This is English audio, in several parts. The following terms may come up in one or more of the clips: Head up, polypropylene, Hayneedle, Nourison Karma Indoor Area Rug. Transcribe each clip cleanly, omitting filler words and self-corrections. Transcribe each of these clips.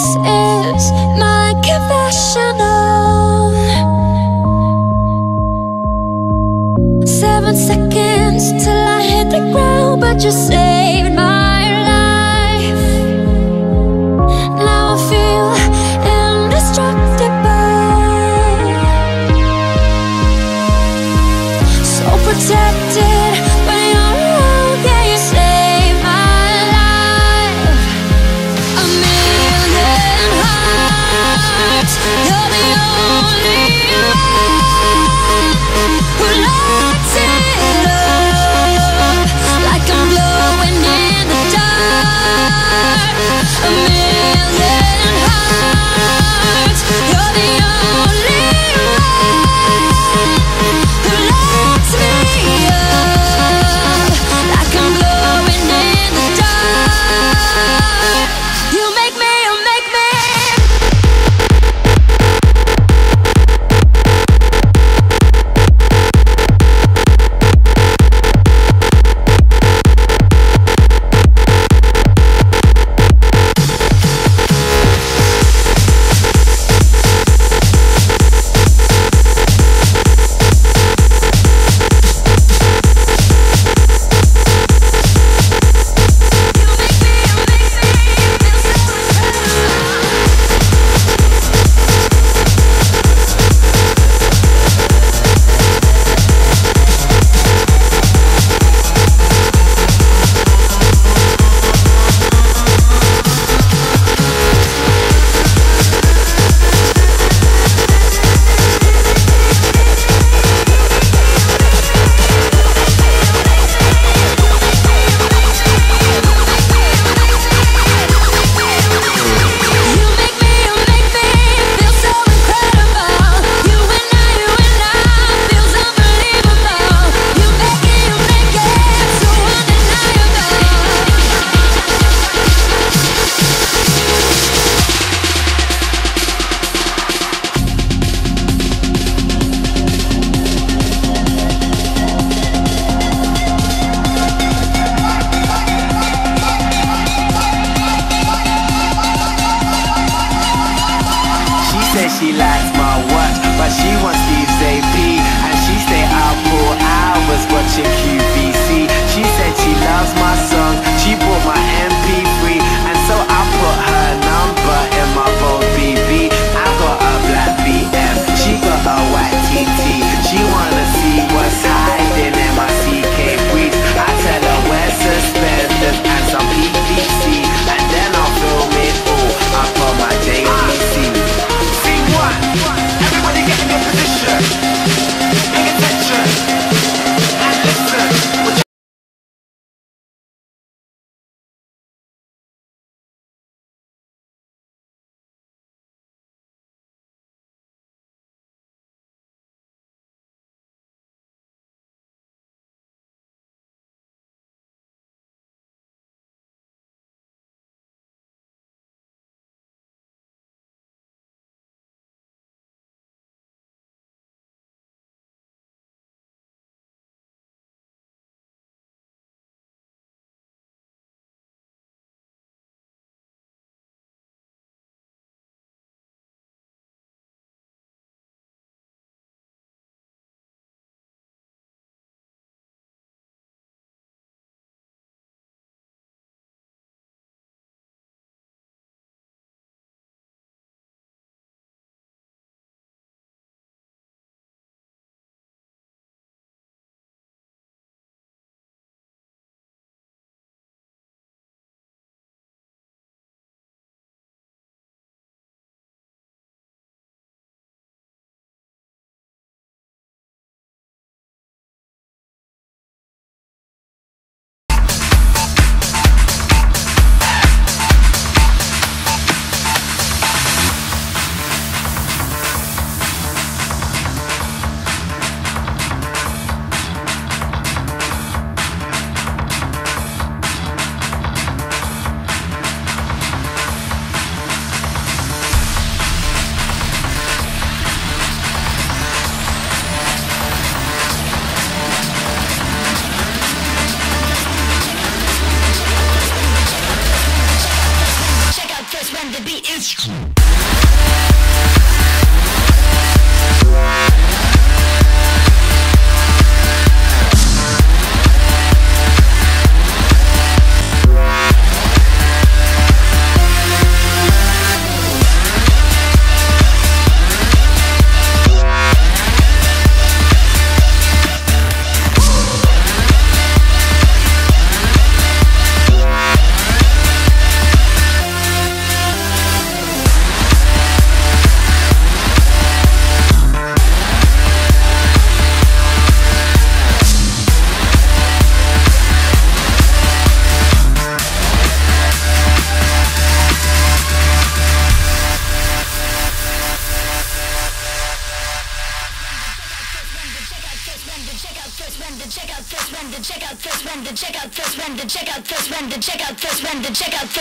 This is my confessional. 7 seconds till I hit the ground, but you saved my life. Now I feel indestructible, so protected when you're around. Yeah, you saved my life. A million hearts, you're the only one who she likes my watch, but she wants Steve's AP, and she stay out for hours watching QVC. She said she loves my songs, she bought my MP3, and so I put her number in my phone BB. I got a black BM, she got a white TT. She wanna see what's hiding in my CK briefs. I tell her wear suspenders and some PVC, and then I'll film it all. I put my JVC. Everybody get in your position, pay attention, and listen.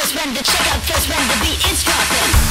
When the beat is dropping.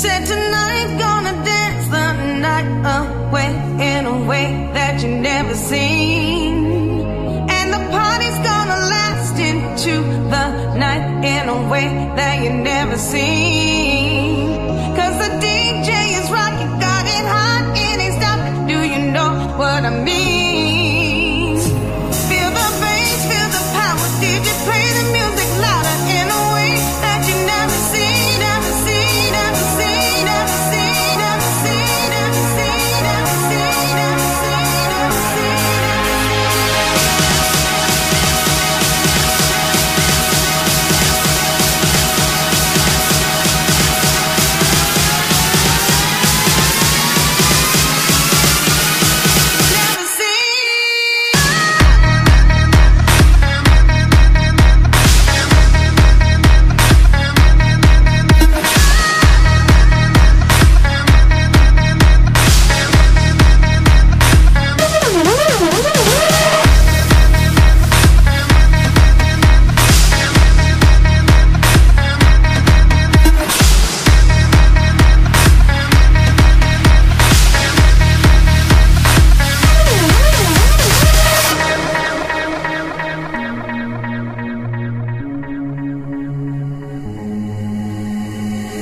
Said tonight, gonna dance the night away in a way that you never seen. And the party's gonna last into the night in a way that you never seen. Cause the DJ is rocking, got it hot and he's stopping. Do you know what I mean?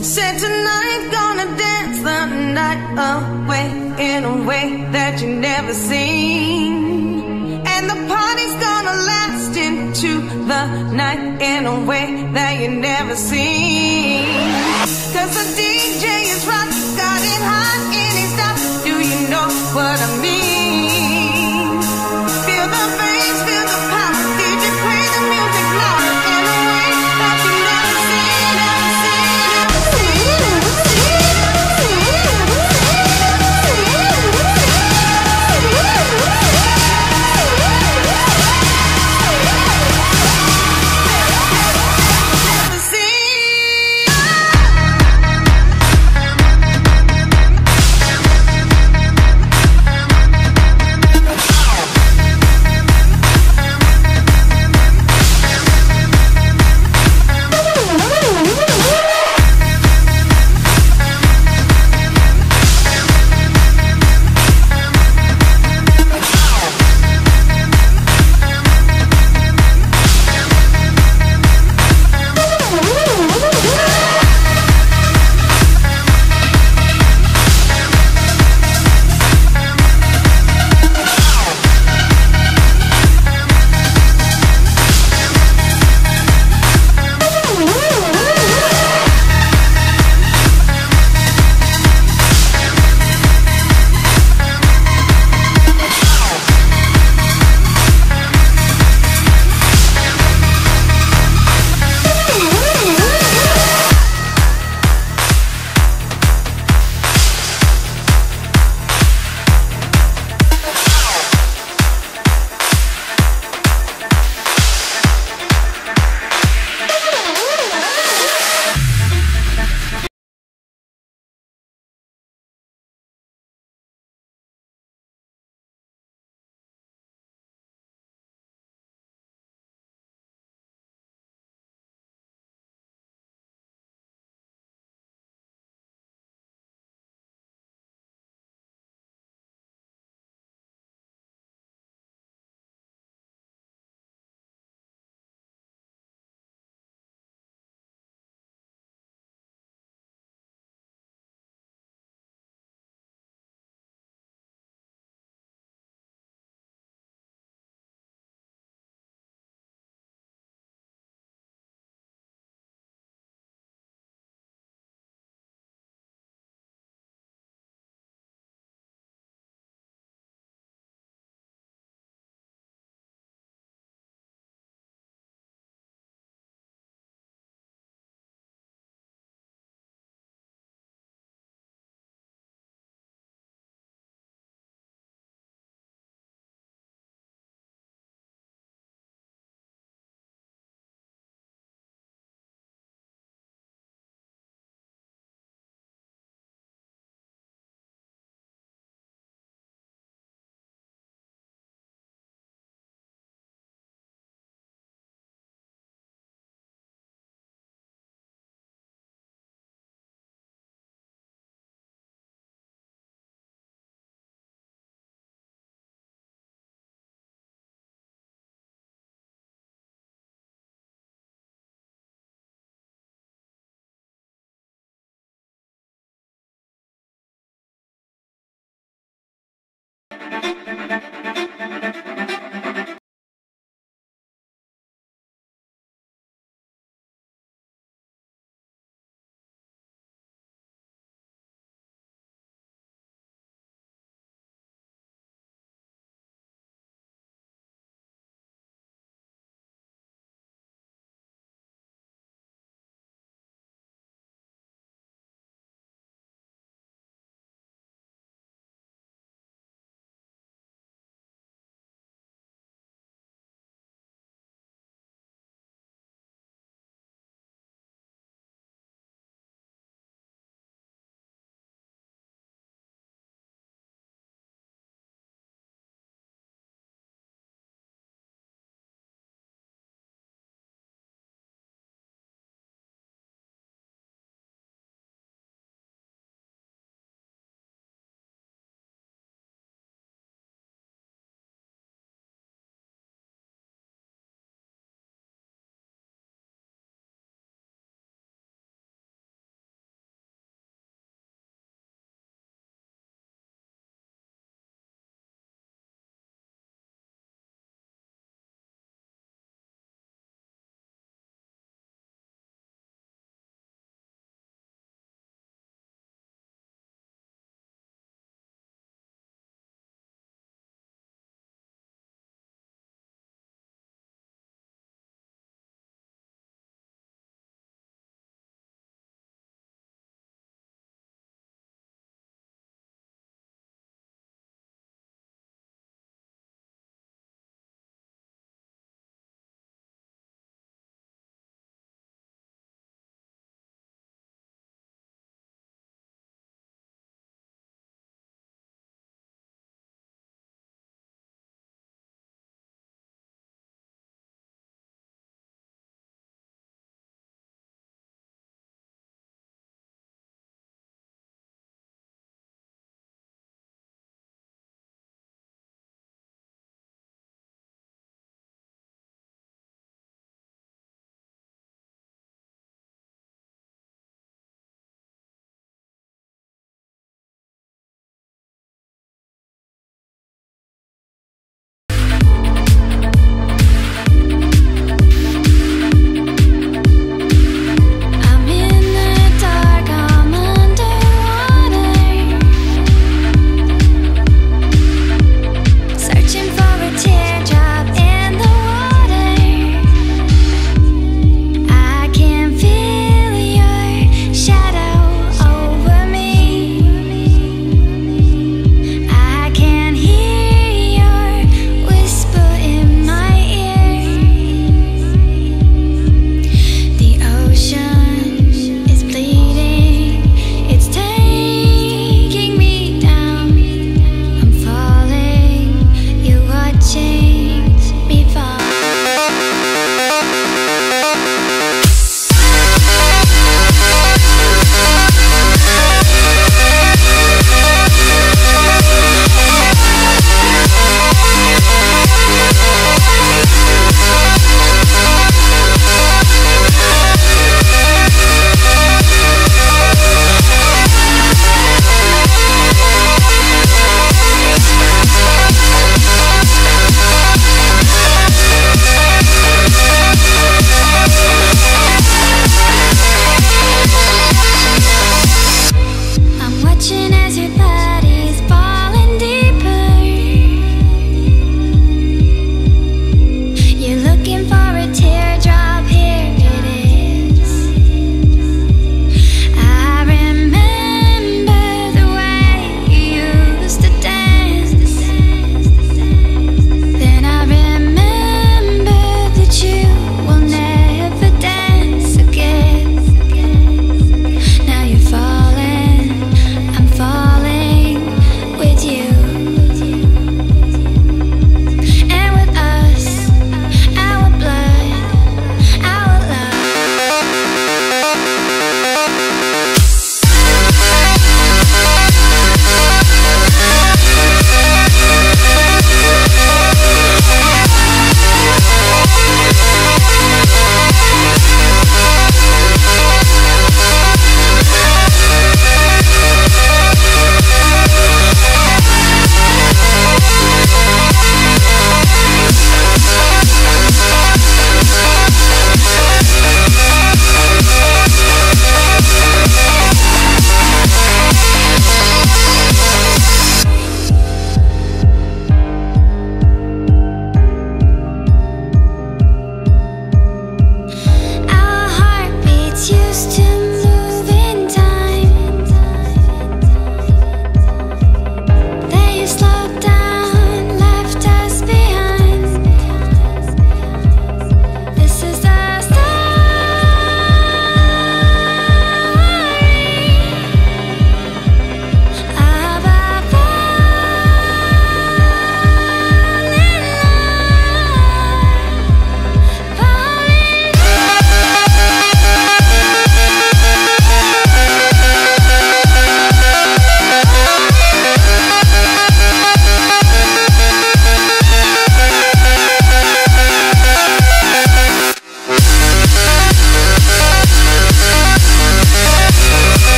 Said tonight, gonna dance the night away in a way that you never seen. And the party's gonna last into the night in a way that you never seen. Cause the DJ is rocking, got it hot and it's stopping. Do you know what I mean? Yeah.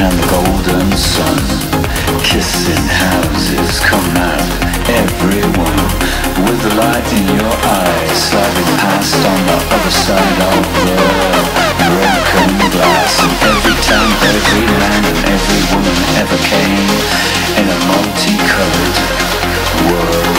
and golden sun. Kissing houses come out, everyone, with the light in your eyes, sliding past on the other side of the broken glass. And every town, every land, and every woman ever came in a multicolored world.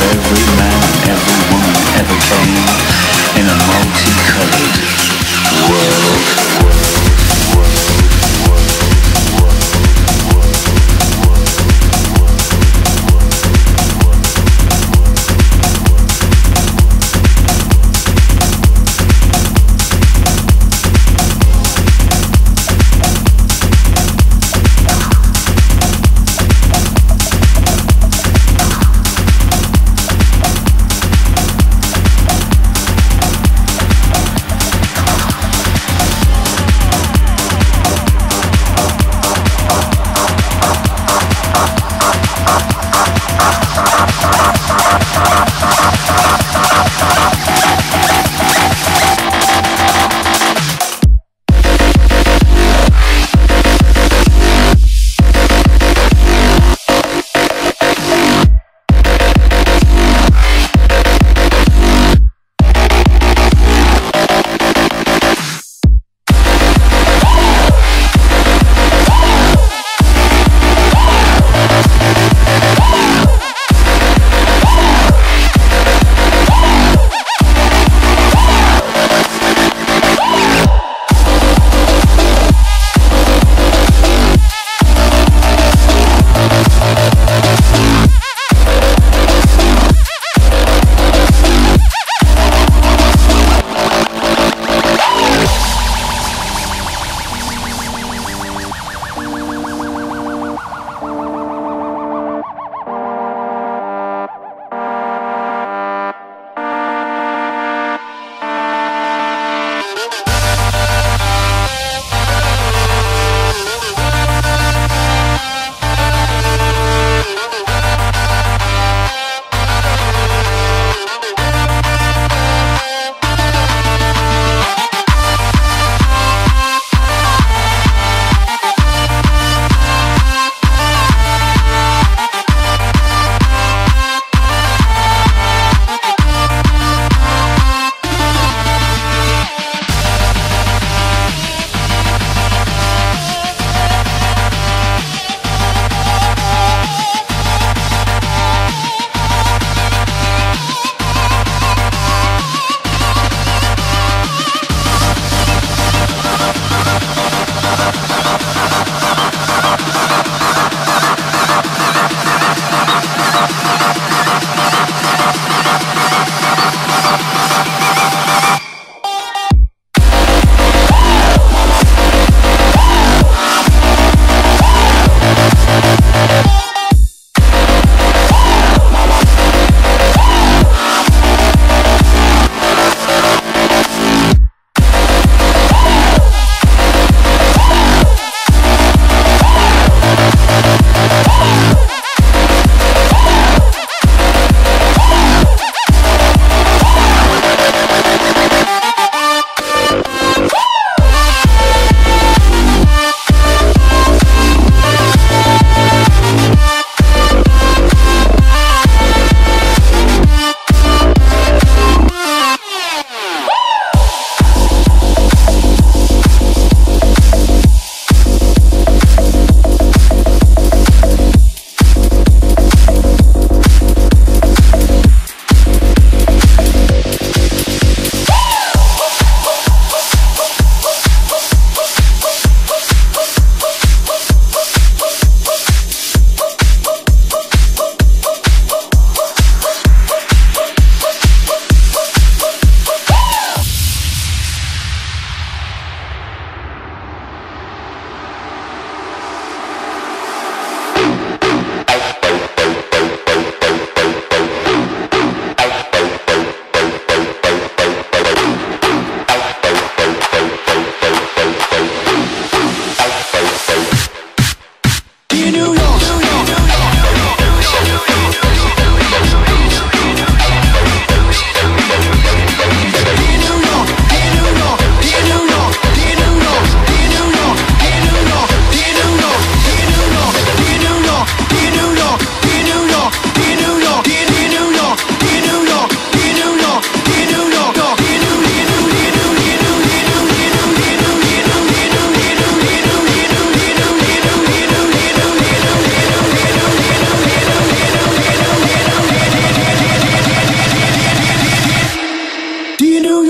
Every man, every woman ever came in a multicolored world.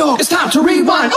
York. It's time to rewind. Ooh. It's time to rewind. Ooh.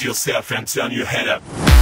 Yourself and turn your head up.